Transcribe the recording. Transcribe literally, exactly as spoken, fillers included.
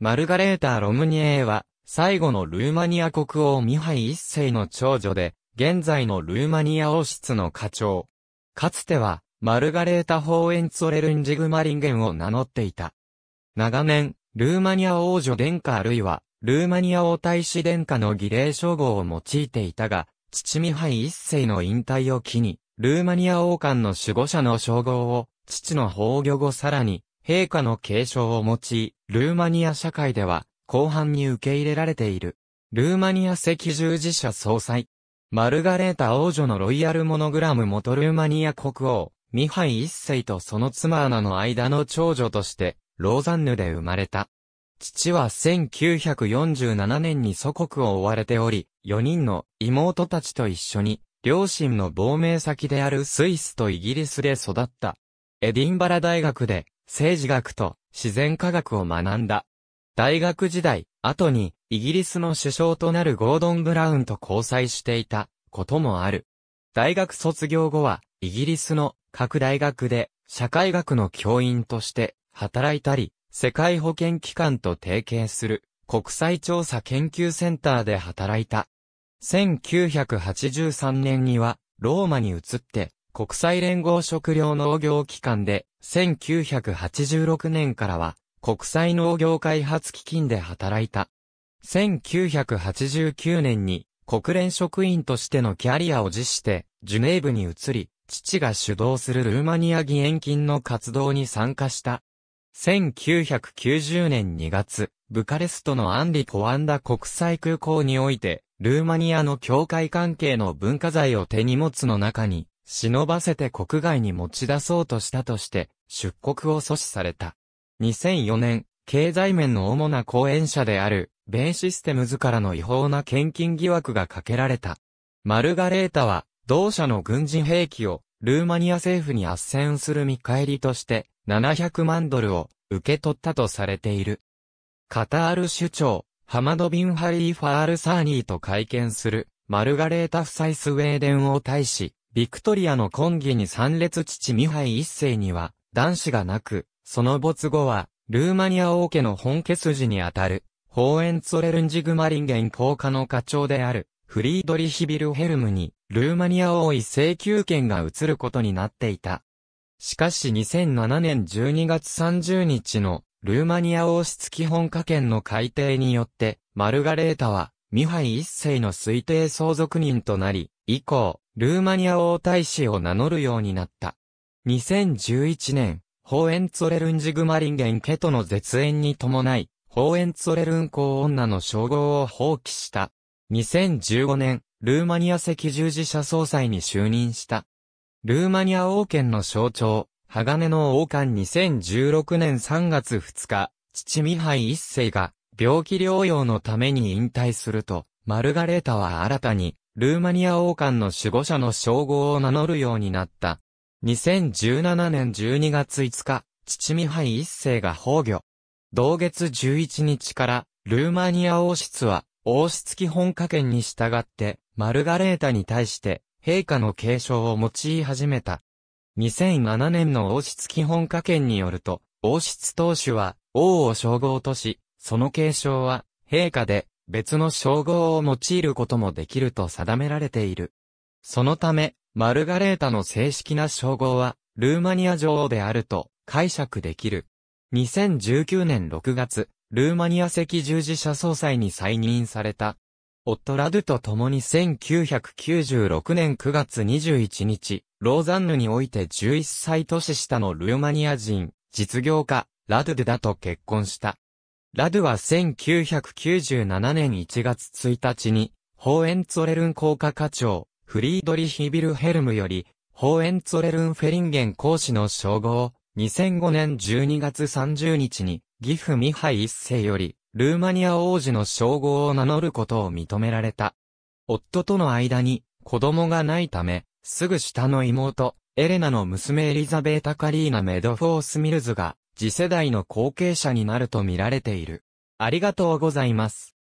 マルガレータ・ロムニエーは、最後のルーマニア国王ミハイ一世の長女で、現在のルーマニア王室の課長。かつては、マルガレータ・ホーエンツォレルン・ジグマリンゲンを名乗っていた。長年、ルーマニア王女殿下あるいは、ルーマニア王太子殿下の儀礼称号を用いていたが、父ミハイ一世の引退を機に、ルーマニア王冠の守護者の称号を、父の崩御後さらに、陛下の継承を用い、ルーマニア社会では、広範に受け入れられている。ルーマニア赤十字社総裁。マルガレータ王女のロイヤルモノグラム元ルーマニア国王、ミハイ一世とその妻アナの間の長女として、ローザンヌで生まれた。父はせんきゅうひゃくよんじゅうななねんに祖国を追われており、よにんの妹たちと一緒に、両親の亡命先であるスイスとイギリスで育った。エディンバラ大学で、政治学と自然科学を学んだ。大学時代、後にイギリスの首相となるゴードン・ブラウンと交際していたこともある。大学卒業後はイギリスの各大学で社会学の教員として働いたり、世界保健機関と提携する国際調査研究センターで働いた。せんきゅうひゃくはちじゅうさんねんにはローマに移って国際連合食糧農業機関でせんきゅうひゃくはちじゅうろくねんからは国際農業開発基金で働いた。せんきゅうひゃくはちじゅうきゅうねんに国連職員としてのキャリアを辞して、ジュネーブに移り、父が主導するルーマニア義援金の活動に参加した。せんきゅうひゃくきゅうじゅうねんにがつ、ブカレストのアンリ・ポアンダ国際空港において、ルーマニアの教会関係の文化財を手荷物の中に忍ばせて国外に持ち出そうとしたとして、出国を阻止された。にせんよねん、経済面の主な後援者である、ベイシステムズからの違法な献金疑惑がかけられた。マルガレータは、同社の軍事兵器を、ルーマニア政府に斡旋する見返りとして、ななひゃくまんドルを受け取ったとされている。カタール首長、ハマド・ビン・ハリーファ・アル・サーニーと会見する、マルガレータ夫妻スウェーデン王太子、ビクトリアの婚儀に参列父ミハイ一世には、男子がなく、その没後は、ルーマニア王家の本家筋にあたる、ホーエンツォレルン・ジグマリンゲン公家の課長である、フリードリヒ・ヴィルヘルムに、ルーマニア王位請求権が移ることになっていた。しかしにせんななねんじゅうにがつさんじゅうにちの、ルーマニア王室基本家憲の改定によって、マルガレータは、ミハイ一世の推定相続人となり、以降、ルーマニア王太子を名乗るようになった。にせんじゅういちねん、ホーエンツォレルン・ジグマリンゲン家との絶縁に伴い、ホーエンツォレルン公女の称号を放棄した。にせんじゅうごねん、ルーマニア赤十字社総裁に就任した。ルーマニア王権の象徴、鋼の王冠にせんじゅうろくねんさんがつふつか、父ミハイ一世が病気療養のために引退すると、マルガレータは新たに、ルーマニア王冠の守護者の称号を名乗るようになった。にせんじゅうななねんじゅうにがついつか、父ミハイ一世が崩御。同月じゅういちにちから、ルーマニア王室は、王室基本家憲に従って、マルガレータに対して、陛下の継承を用い始めた。にせんななねんの王室基本家憲によると、王室当主は、王を称号とし、その継承は、陛下で、別の称号を用いることもできると定められている。そのため、マルガレータの正式な称号は、ルーマニア女王であると解釈できる。にせんじゅうきゅうねんろくがつ、ルーマニア赤十字社総裁に再任された。夫ラドゥと共にせんきゅうひゃくきゅうじゅうろくねんくがつにじゅういちにち、ローザンヌにおいてじゅういっさい年下のルーマニア人、実業家、ラドゥダと結婚した。ラドゥはせんきゅうひゃくきゅうじゅうななねんいちがつついたちに、ホーエンツォレルン公家課長、フリードリヒ・ヴィルヘルムより、ホーエンツォレルン・フェリンゲン公子の称号を、にせんごねんじゅうにがつさんじゅうにちに、義父ミハイ一世より、ルーマニア王子の称号を名乗ることを認められた。夫との間に、子供がないため、すぐ下の妹、エレナの娘エリザベータ・カリーナ・メドフォース・ミルズが、次世代の後継者になると見られている。ありがとうございます。